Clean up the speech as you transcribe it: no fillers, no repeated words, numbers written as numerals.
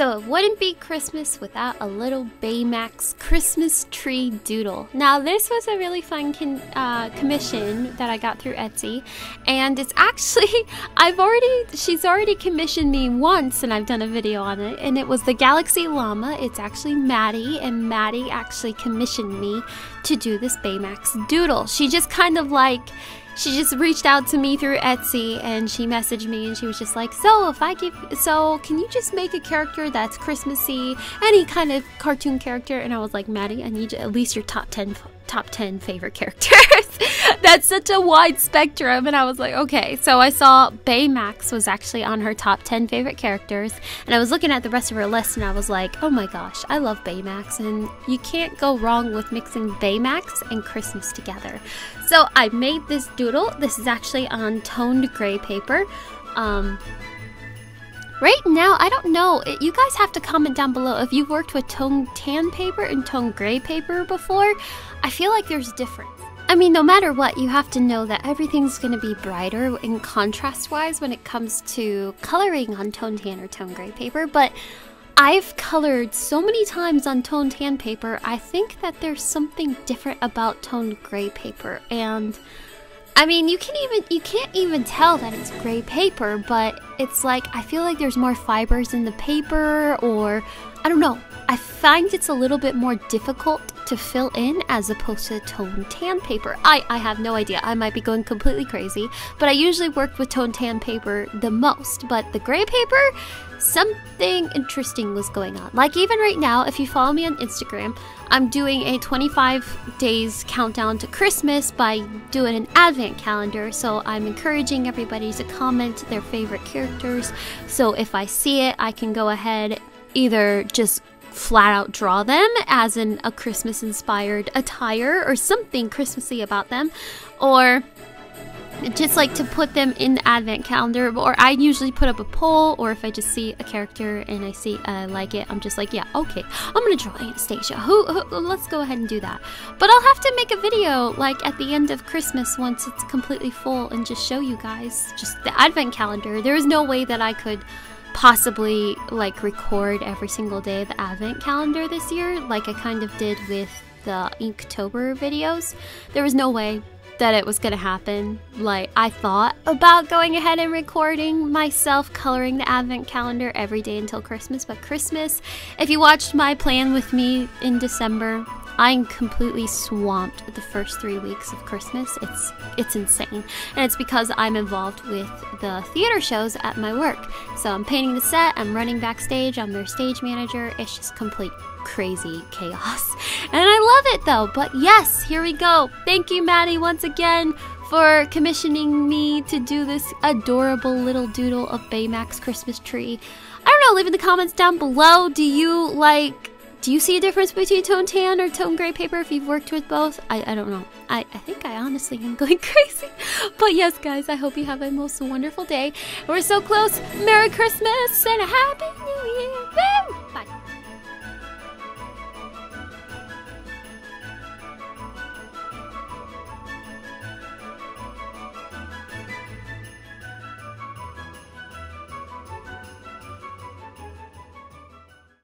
So it wouldn't be Christmas without a little Baymax Christmas tree doodle. Now this was a really fun commission that I got through Etsy, and it's actually she's already commissioned me once, and I've done a video on it, and it was the Galaxy Llama. It's actually Maddie, and Maddie actually commissioned me to do this Baymax doodle. She just kind of like, she just reached out to me through Etsy, and she messaged me, and she was just like, so can you just make a character that's Christmassy, any kind of cartoon character? And I was like, Maddie, I need at least your top 10 favorite characters. That's such a wide spectrum. And I was like, okay. So I saw Baymax was actually on her top 10 favorite characters, and I was looking at the rest of her list, and I was like, oh my gosh, I love Baymax, and you can't go wrong with mixing Baymax and Christmas together. So I made this doodle. This is actually on toned gray paper. Right now, I don't know, you guys have to comment down below if you've worked with toned tan paper and toned gray paper before. I feel like there's a difference. I mean, no matter what, you have to know that everything's going to be brighter in contrast-wise when it comes to coloring on toned tan or toned gray paper, but I've colored so many times on toned tan paper, I think that there's something different about toned gray paper, and I mean, you can't even tell that it's gray paper, but it's like, I feel like there's more fibers in the paper, or I don't know. I find it's a little bit more difficult to fill in as opposed to toned tan paper. I have no idea. I might be going completely crazy, but I usually worked with toned tan paper the most, but the gray paper, something interesting was going on. Like even right now, if you follow me on Instagram, I'm doing a 25 days countdown to Christmas by doing an advent calendar. So I'm encouraging everybody to comment their favorite characters. So if I see it, I can go ahead, either just flat out draw them as in a Christmas inspired attire or something Christmassy about them, or just like to put them in the advent calendar, or I usually put up a poll, or if I just see a character and I see I like it, I'm just like, yeah, okay, I'm gonna draw Anastasia. Let's go ahead and do that. But I'll have to make a video like at the end of Christmas once it's completely full and just show you guys just the advent calendar. There is no way that I could possibly like record every single day of the advent calendar this year like I kind of did with the Inktober videos. There was no way that it was gonna happen. Like I thought about going ahead and recording myself coloring the advent calendar every day until Christmas, but Christmas, if you watched my plan with me in December, I'm completely swamped the first 3 weeks of Christmas. It's insane. And it's because I'm involved with the theater shows at my work. So I'm painting the set, I'm running backstage, I'm their stage manager. It's just complete crazy chaos. And I love it though. But yes, here we go. Thank you, Maddie, once again for commissioning me to do this adorable little doodle of Baymax Christmas tree. I don't know, leave in the comments down below. Do you see a difference between toned tan or toned gray paper if you've worked with both? I don't know. I think I honestly am going crazy. But yes, guys, I hope you have a most wonderful day. We're so close. Merry Christmas and a Happy New Year. Woo! Bye.